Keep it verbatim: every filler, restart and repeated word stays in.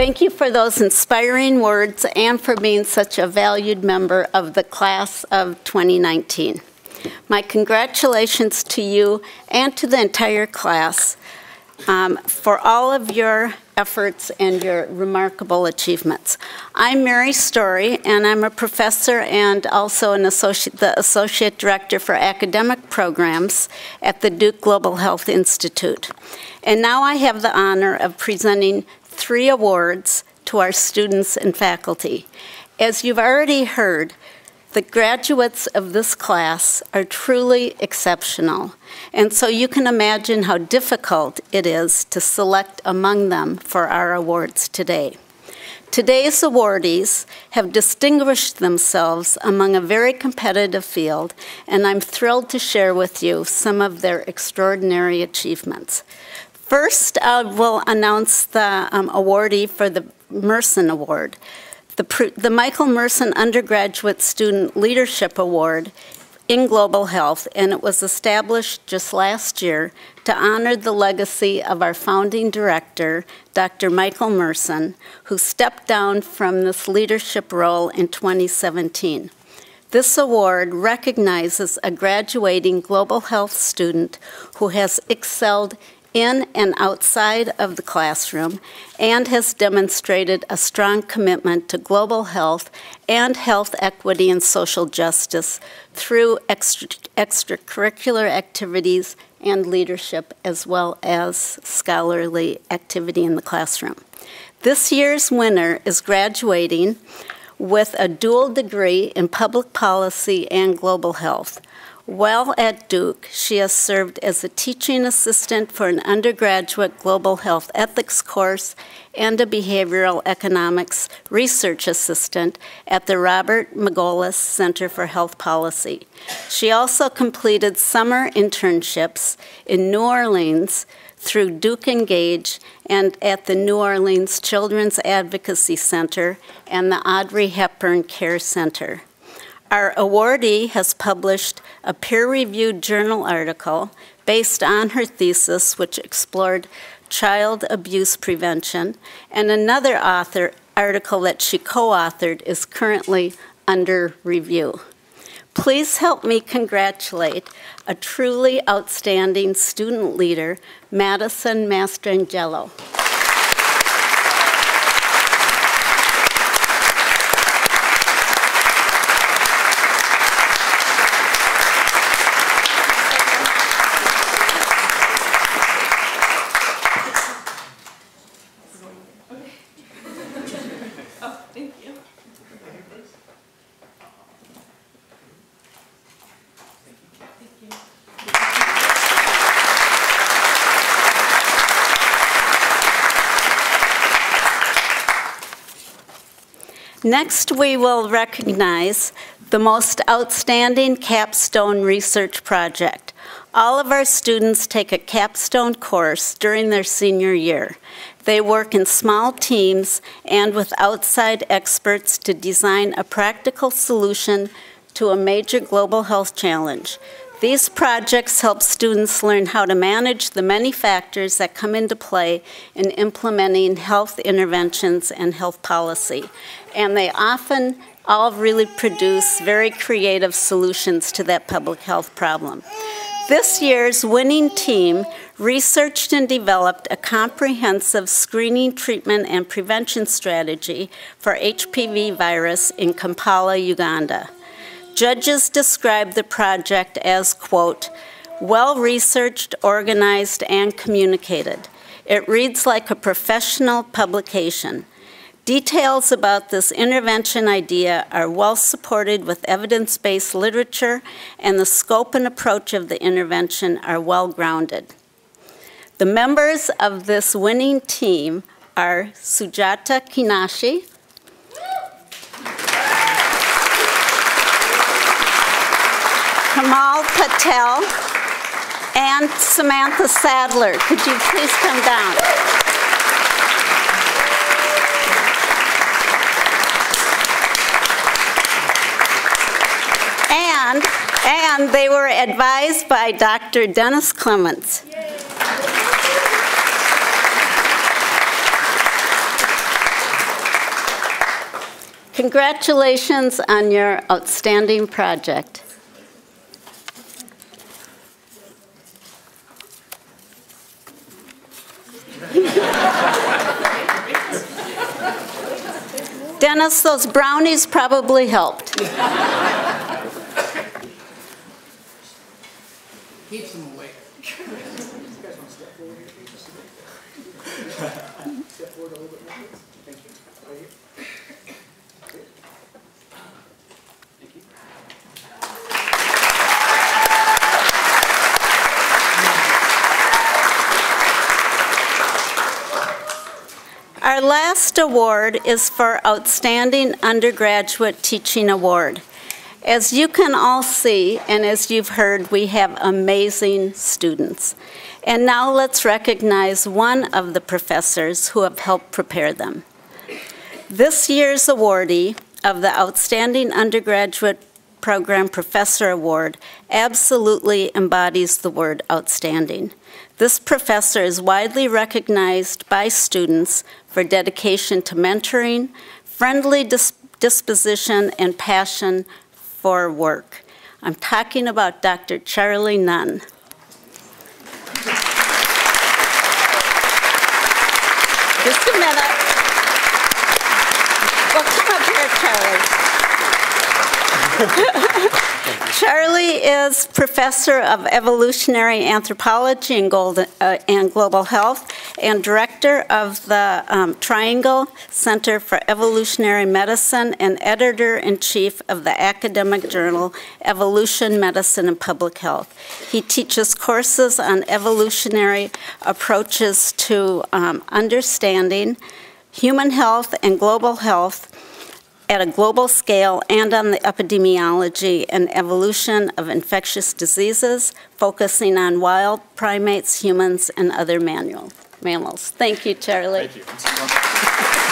Thank you for those inspiring words and for being such a valued member of the class of twenty nineteen. My congratulations to you and to the entire class um, for all of your efforts and your remarkable achievements. I'm Mary Story, and I'm a professor and also an associate, the Associate Director for Academic Programs at the Duke Global Health Institute. And now I have the honor of presenting three awards to our students and faculty. As you've already heard, the graduates of this class are truly exceptional, and so you can imagine how difficult it is to select among them for our awards today. Today's awardees have distinguished themselves among a very competitive field, and I'm thrilled to share with you some of their extraordinary achievements. First, I will announce the um, awardee for the Merson Award. The, the Michael Merson Undergraduate Student Leadership Award in Global Health, and it was established just last year to honor the legacy of our founding director, Doctor Michael Merson, who stepped down from this leadership role in twenty seventeen. This award recognizes a graduating global health student who has excelled in and outside of the classroom, and has demonstrated a strong commitment to global health and health equity and social justice through extra extracurricular activities and leadership, as well as scholarly activity in the classroom. This year's winner is graduating with a dual degree in public policy and global health. While at Duke, she has served as a teaching assistant for an undergraduate global health ethics course and a behavioral economics research assistant at the Robert Magolis Center for Health Policy. She also completed summer internships in New Orleans through Duke Engage and at the New Orleans Children's Advocacy Center and the Audrey Hepburn Care Center. Our awardee has published a peer-reviewed journal article based on her thesis, which explored child abuse prevention, and another author article that she co-authored is currently under review. Please help me congratulate a truly outstanding student leader, Madison Mastrangelo. Next, we will recognize the most outstanding capstone research project. All of our students take a capstone course during their senior year. They work in small teams and with outside experts to design a practical solution to a major global health challenge. These projects help students learn how to manage the many factors that come into play in implementing health interventions and health policy. And they often all really produce very creative solutions to that public health problem. This year's winning team researched and developed a comprehensive screening, treatment, and prevention strategy for H P V virus in Kampala, Uganda. Judges described the project as, quote, well-researched, organized, and communicated. It reads like a professional publication. Details about this intervention idea are well supported with evidence-based literature, and the scope and approach of the intervention are well grounded. The members of this winning team are Sujata Kishnani, Patel, and Samantha Sadler. Could you please come down? And, and they were advised by Doctor Dennis Clements. Yay. Congratulations on your outstanding project. Dennis, those brownies probably helped. Keeps them awake. Our last award is for Outstanding Undergraduate Teaching Award. As you can all see, and as you've heard, we have amazing students. And now let's recognize one of the professors who have helped prepare them. This year's awardee of the Outstanding Undergraduate Program Professor Award absolutely embodies the word outstanding. This professor is widely recognized by students for dedication to mentoring, friendly dis disposition, and passion for work. I'm talking about Doctor Charles Nunn. Just a minute. Well, come up here, Charlie. Charlie is Professor of Evolutionary Anthropology and Global Health and Director of the um, Triangle Center for Evolutionary Medicine and Editor-in-Chief of the academic journal Evolution, Medicine and Public Health. He teaches courses on evolutionary approaches to um, understanding human health and global health at a global scale and on the epidemiology and evolution of infectious diseases, focusing on wild primates, humans, and other mammals. Thank you, Charlie. Thank you.